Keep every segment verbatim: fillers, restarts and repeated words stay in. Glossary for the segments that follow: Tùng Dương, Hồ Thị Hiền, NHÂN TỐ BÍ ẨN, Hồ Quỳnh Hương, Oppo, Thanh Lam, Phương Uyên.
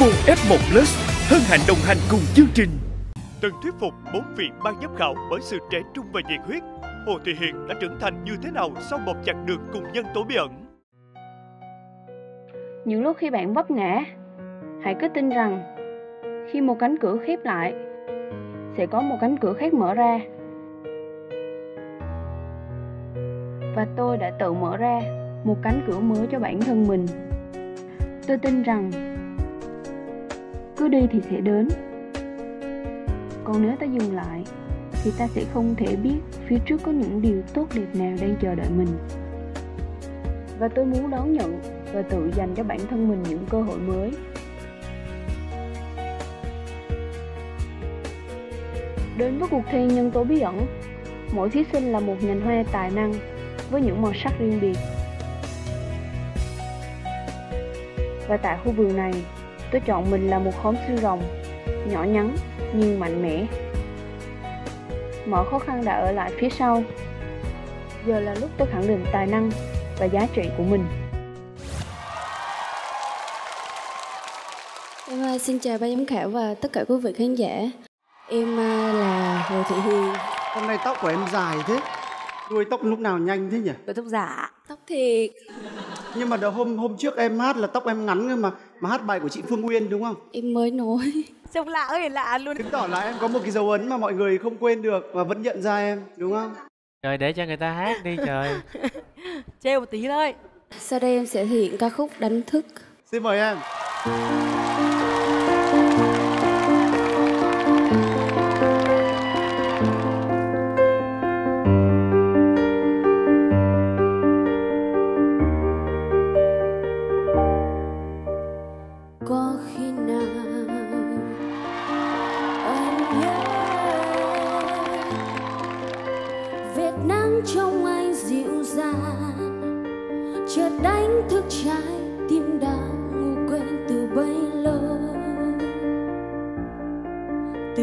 Oppo ép một Plus hân hạnh đồng hành cùng chương trình. Từng thuyết phục bốn vị ban giám khảo bởi sự trẻ trung và nhiệt huyết, Hồ Thị Hiền đã trưởng thành như thế nào sau một chặng đường cùng nhân tố bí ẩn. Những lúc khi bạn vấp ngã, hãy cứ tin rằng khi một cánh cửa khép lại, sẽ có một cánh cửa khác mở ra. Và tôi đã tự mở ra một cánh cửa mới cho bản thân mình. Tôi tin rằng cứ đi thì sẽ đến, còn nếu ta dừng lại thì ta sẽ không thể biết phía trước có những điều tốt đẹp nào đang chờ đợi mình. Và tôi muốn đón nhận và tự dành cho bản thân mình những cơ hội mới. Đến với cuộc thi nhân tố bí ẩn, mỗi thí sinh là một nhành hoa tài năng với những màu sắc riêng biệt. Và tại khu vườn này, tôi chọn mình là một khóm siêu rồng, nhỏ nhắn nhưng mạnh mẽ. Mọi khó khăn đã ở lại phía sau. Giờ là lúc tôi khẳng định tài năng và giá trị của mình. Em xin chào ban giám khảo và tất cả quý vị khán giả. Em là Hồ Thị Hiền. Hôm nay tóc của em dài thế, nuôi tóc lúc nào nhanh thế nhỉ? Tôi tóc giả. Tóc thiệt. Nhưng mà đợt hôm hôm trước em hát là tóc em ngắn cơ mà. Mà hát bài của chị Phương Uyên đúng không? Em mới nối. Trông lạ ơi lạ luôn. Chứng tỏ là em có một cái dấu ấn mà mọi người không quên được và vẫn nhận ra em, đúng không? Trời, để cho người ta hát đi trời. Trêu một tí thôi. Sau đây em sẽ thể hiện ca khúc Đánh Thức. Xin mời em. Chợt đánh thức trái tim đang ngủ quên từ bấy lâu. Từ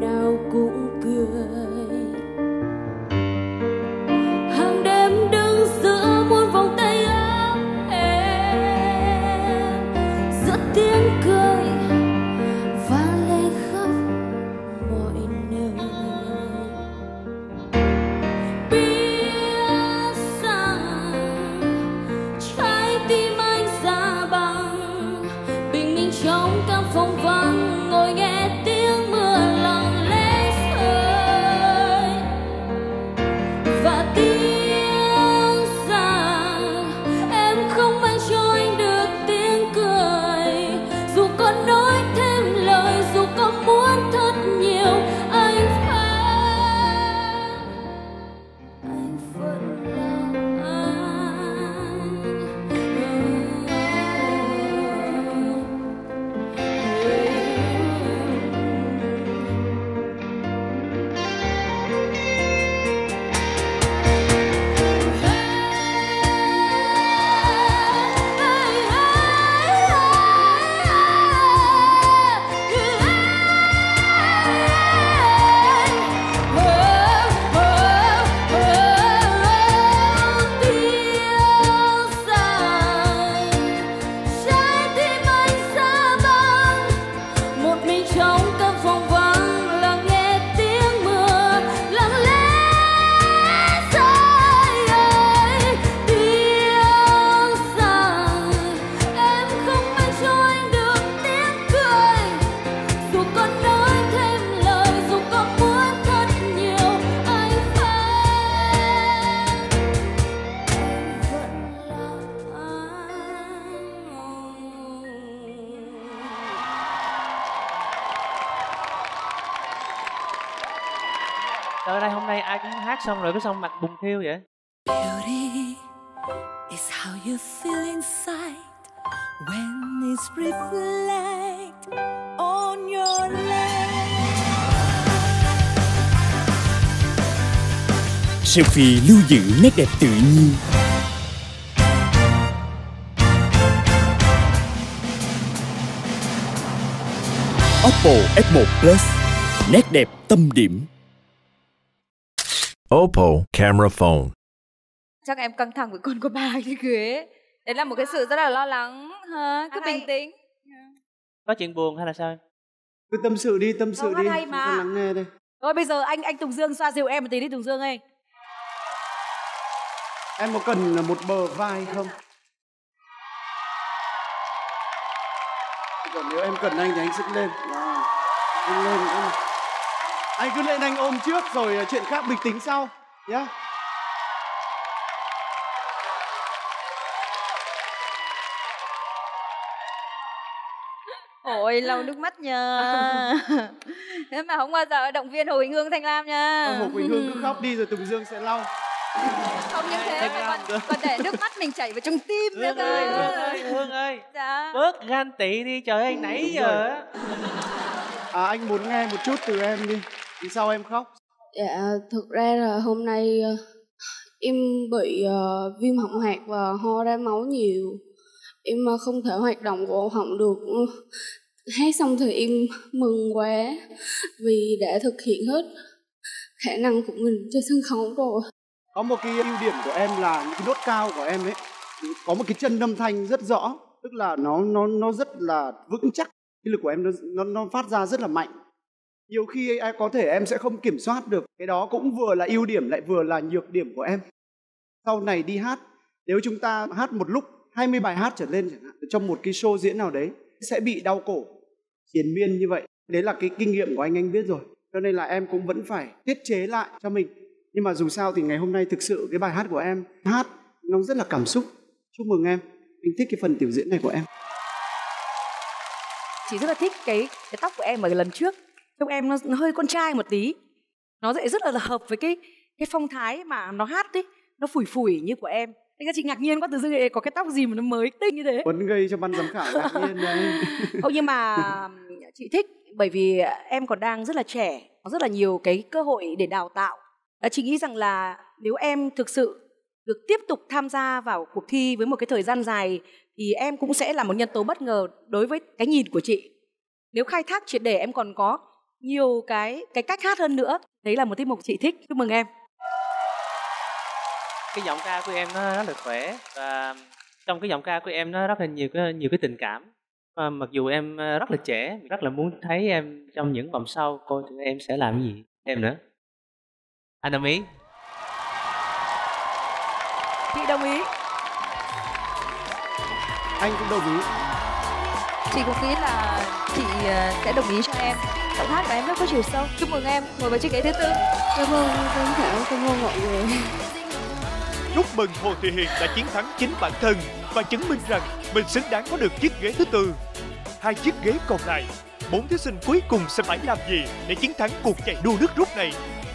nào cũng cười. Hàng đêm đứng giữa muôn vòng tay ấm êm, giữa tiếng cười ở đây. Hôm nay ai cũng hát xong rồi cứ xong mặt bùng thiêu vậy. Beauty is how you feel inside when it's reflect on your life. Selfie lưu giữ nét đẹp tự nhiên. Oppo ép một Plus, nét đẹp tâm điểm. Oppo Camera Phone. Chắc em căng thẳng với con của bà như ghế. Đấy là một cái sự rất là lo lắng. Hả? Cứ à, bình tĩnh. Có chuyện buồn hay là sao em? Cứ tâm sự đi, tâm sự đi. Hay mà. Lắng nghe đây. Thôi bây giờ anh anh Tùng Dương xoa dịu em một tí đi Tùng Dương ơi. Em có cần một bờ vai không? Còn nếu em cần anh thì anh sẽ lên. Wow. Anh lên, anh. Anh cứ lên anh ôm trước rồi chuyện khác bình tĩnh sau nhá. Yeah. Ôi lau nước mắt nha. Thế mà không bao giờ động viên Hồ Quỳnh Hương Thanh Lam nha. Hồ Quỳnh Hương cứ khóc đi rồi Tùng Dương sẽ lau. Không những thế mà còn, còn để nước mắt mình chảy vào trong tim nữa cơ. Hương ơi, Hương ơi, dạ. Bớt gan tị đi, trời ơi, nãy Đúng giờ á. À, anh muốn nghe một chút từ em đi, vì sao em khóc? Dạ, thực ra là hôm nay em bị uh, viêm họng hạc và ho ra máu nhiều. Em không thể hoạt động của họng được. Hát xong thì em mừng quá vì đã thực hiện hết khả năng của mình trên sân khấu rồi. Có một cái ưu điểm của em là những cái nốt cao của em ấy có một cái chân âm thanh rất rõ, tức là nó nó nó rất là vững chắc, cái lực của em nó nó, nó phát ra rất là mạnh. Nhiều khi ai có thể em sẽ không kiểm soát được, cái đó cũng vừa là ưu điểm lại vừa là nhược điểm của em. Sau này đi hát, nếu chúng ta hát một lúc hai mươi bài hát trở lên chẳng hạn trong một cái show diễn nào đấy sẽ bị đau cổ triền miên như vậy. Đấy là cái kinh nghiệm của anh anh biết rồi. Cho nên là em cũng vẫn phải tiết chế lại cho mình. Nhưng mà dù sao thì ngày hôm nay thực sự cái bài hát của em hát nó rất là cảm xúc. Chúc mừng em. Anh thích cái phần tiểu diễn này của em. Chị rất là thích cái, cái tóc của em ở lần trước. Trong em nó, nó hơi con trai một tí. Nó rất là hợp với cái cái phong thái mà nó hát đấy. Nó phủi phủi như của em. Thế chị ngạc nhiên quá, tự dưng có cái tóc gì mà nó mới tinh như thế. Vẫn gây cho ban giám khảo ngạc nhiên đấy. Không, nhưng mà chị thích bởi vì em còn đang rất là trẻ. Có rất là nhiều cái cơ hội để đào tạo. Chị nghĩ rằng là nếu em thực sự được tiếp tục tham gia vào cuộc thi với một cái thời gian dài thì em cũng sẽ là một nhân tố bất ngờ đối với cái nhìn của chị. Nếu khai thác triệt để em còn có nhiều cái cái cách hát hơn nữa. Đấy là một tiết mục chị thích. Chúc mừng em. Cái giọng ca của em nó rất là khỏe và trong cái giọng ca của em nó rất là nhiều cái nhiều cái tình cảm. Và mặc dù em rất là trẻ, rất là muốn thấy em trong những vòng sau coi thử em sẽ làm cái gì em nữa. Anh đồng ý. Chị đồng ý. Anh cũng đồng ý. Chị cũng nghĩ là chị sẽ đồng ý cho em. Giọng hát của em rất có chiều sâu. Chúc mừng em ngồi vào chiếc ghế thứ tư. Cảm ơn giám khảo, cảm ơn mọi người. Chúc mừng Hồ Thị Hiền đã chiến thắng chính bản thân và chứng minh rằng mình xứng đáng có được chiếc ghế thứ tư. Hai chiếc ghế còn lại, bốn thí sinh cuối cùng sẽ phải làm gì để chiến thắng cuộc chạy đua nước rút này?